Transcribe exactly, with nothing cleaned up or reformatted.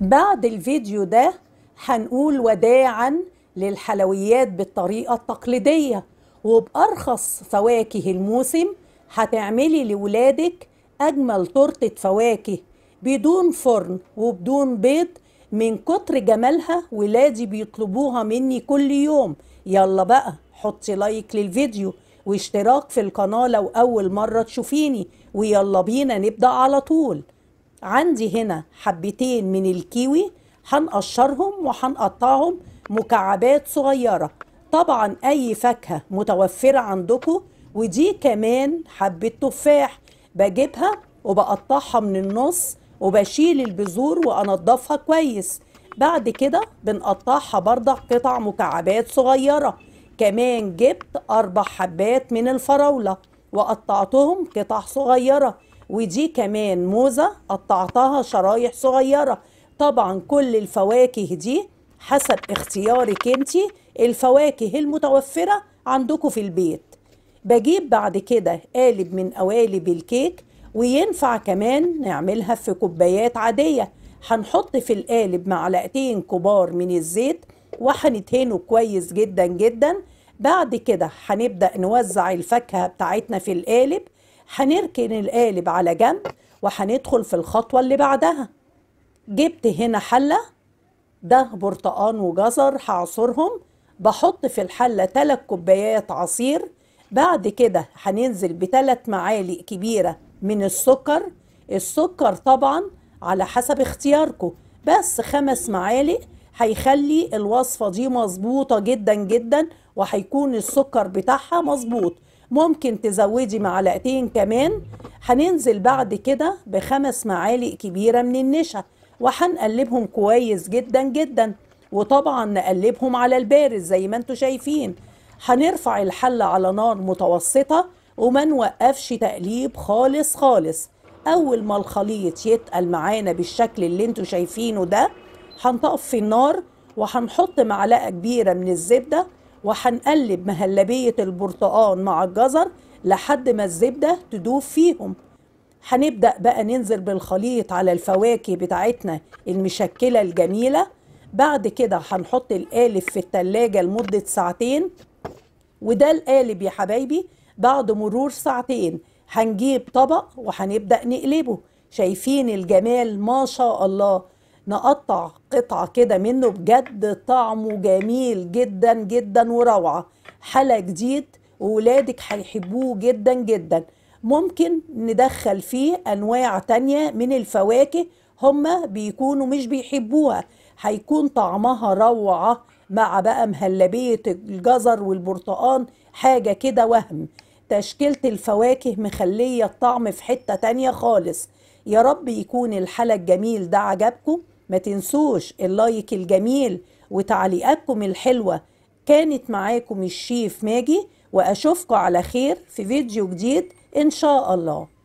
بعد الفيديو ده هنقول وداعا للحلويات بالطريقة التقليدية وبأرخص فواكه الموسم. هتعملي لولادك أجمل تورتة فواكه بدون فرن وبدون بيض من كتر جمالها، ولادي بيطلبوها مني كل يوم. يلا بقى حطي لايك للفيديو واشتراك في القناة لو أول مرة تشوفيني، ويلا بينا نبدأ على طول. عندي هنا حبتين من الكيوي هنقشرهم وهنقطعهم مكعبات صغيرة. طبعا أي فاكهة متوفرة عندكم. ودي كمان حبة تفاح بجيبها وبقطعها من النص وبشيل البذور وأنضفها كويس. بعد كده بنقطعها برضه قطع مكعبات صغيرة. كمان جبت أربع حبات من الفراولة وقطعتهم قطع صغيرة. ودي كمان موزة قطعتها شرايح صغيرة. طبعا كل الفواكه دي حسب اختيارك انتي الفواكه المتوفرة عندكم في البيت. بجيب بعد كده قالب من قوالب الكيك، وينفع كمان نعملها في كوبايات عادية. هنحط في القالب معلقتين كبار من الزيت وهندهنه كويس جدا جدا. بعد كده هنبدأ نوزع الفاكهة بتاعتنا في القالب. هنركن القالب على جنب وهندخل في الخطوة اللي بعدها. جبت هنا حلة، ده برتقان وجزر هعصرهم. بحط في الحلة ثلاث كوبايات عصير. بعد كده هننزل بثلاث معالق كبيرة من السكر. السكر طبعا على حسب اختياركم، بس خمس معالق هيخلي الوصفة دي مظبوطة جدا جدا، وهيكون السكر بتاعها مظبوط. ممكن تزودي معلقتين كمان. هننزل بعد كده بخمس معالق كبيرة من النشا وهنقلبهم كويس جدا جدا، وطبعا نقلبهم على البارد زي ما انتوا شايفين. هنرفع الحلة على نار متوسطة وما نوقفش تقليب خالص خالص. اول ما الخليط يتقل معانا بالشكل اللي انتوا شايفينه ده هنطفي النار وهنحط معلقة كبيرة من الزبدة وهنقلب مهلبية البرتقان مع الجزر لحد ما الزبدة تدوب فيهم. هنبدأ بقى ننزل بالخليط على الفواكه بتاعتنا المشكلة الجميلة. بعد كده هنحط القالب في التلاجة لمدة ساعتين. وده القالب يا حبايبي بعد مرور ساعتين هنجيب طبق وهنبدأ نقلبه. شايفين الجمال؟ ما شاء الله. نقطع قطعة كده منه، بجد طعمه جميل جدا جدا وروعة. حلا جديد وولادك هيحبوه جدا جدا. ممكن ندخل فيه أنواع تانية من الفواكه هما بيكونوا مش بيحبوها، هيكون طعمها روعة مع بقى مهلبية الجزر والبرتقان، حاجة كده وهم. تشكيلة الفواكه مخلية الطعم في حتة تانية خالص. يا رب يكون الحلقة الجميل ده عجبكم. ما تنسوش اللايك الجميل وتعليقاتكم الحلوة. كانت معاكم الشيف ماجي، وأشوفكم على خير في فيديو جديد إن شاء الله.